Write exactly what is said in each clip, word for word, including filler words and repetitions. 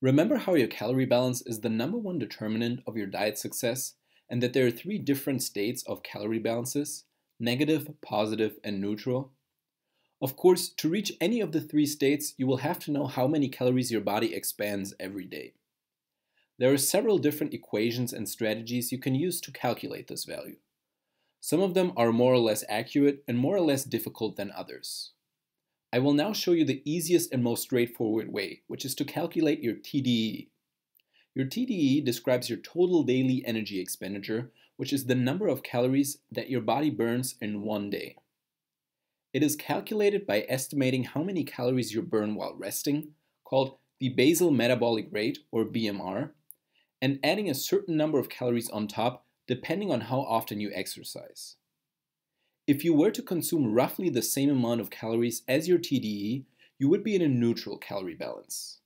Remember how your calorie balance is the number one determinant of your diet success, and that there are three different states of calorie balances: negative, positive, and neutral? Of course, to reach any of the three states, you will have to know how many calories your body expands every day. There are several different equations and strategies you can use to calculate this value. Some of them are more or less accurate and more or less difficult than others. I will now show you the easiest and most straightforward way, which is to calculate your T D E E. Your T D E E describes your total daily energy expenditure, which is the number of calories that your body burns in one day. It is calculated by estimating how many calories you burn while resting, called the basal metabolic rate, or B M R, and adding a certain number of calories on top depending on how often you exercise. If you were to consume roughly the same amount of calories as your T D E E, you would be in a neutral calorie balance.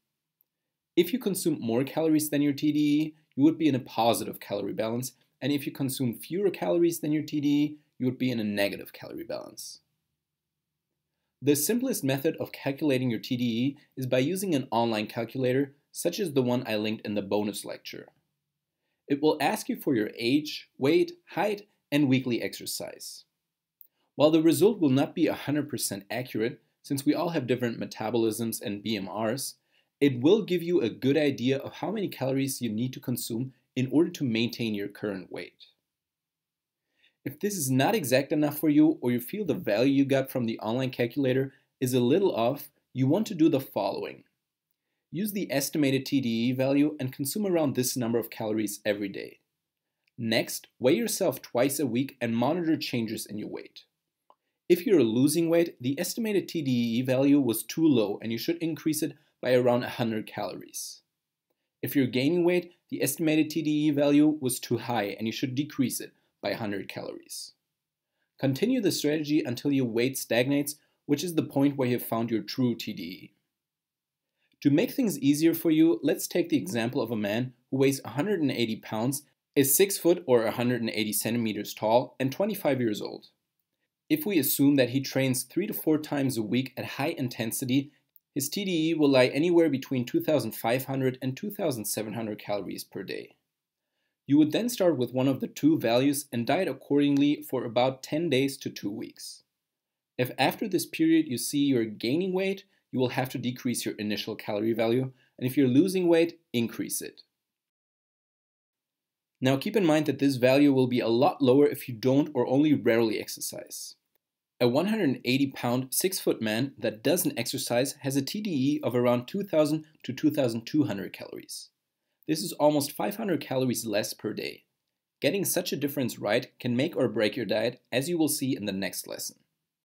If you consume more calories than your T D E E, you would be in a positive calorie balance, and if you consume fewer calories than your T D E E, you would be in a negative calorie balance. The simplest method of calculating your T D E E is by using an online calculator, such as the one I linked in the bonus lecture. It will ask you for your age, weight, height, and weekly exercise. While the result will not be one hundred percent accurate, since we all have different metabolisms and B M Rs, it will give you a good idea of how many calories you need to consume in order to maintain your current weight. If this is not exact enough for you, or you feel the value you got from the online calculator is a little off, you want to do the following. Use the estimated T D E E value and consume around this number of calories every day. Next, weigh yourself twice a week and monitor changes in your weight. If you're losing weight, the estimated T D E E value was too low and you should increase it by around one hundred calories. If you're gaining weight, the estimated T D E E value was too high and you should decrease it by one hundred calories. Continue the strategy until your weight stagnates, which is the point where you have found your true T D E E. To make things easier for you, let's take the example of a man who weighs one hundred eighty pounds, is six foot or one hundred eighty centimeters tall, and twenty-five years old. If we assume that he trains three to four times a week at high intensity, his T D E E will lie anywhere between two thousand five hundred and two thousand seven hundred calories per day. You would then start with one of the two values and diet accordingly for about ten days to two weeks. If after this period you see you're gaining weight, you will have to decrease your initial calorie value, and if you're losing weight, increase it. Now keep in mind that this value will be a lot lower if you don't or only rarely exercise. A one hundred eighty pound, six foot man that doesn't exercise has a T D E E of around two thousand to two thousand two hundred calories. This is almost five hundred calories less per day. Getting such a difference right can make or break your diet, as you will see in the next lesson.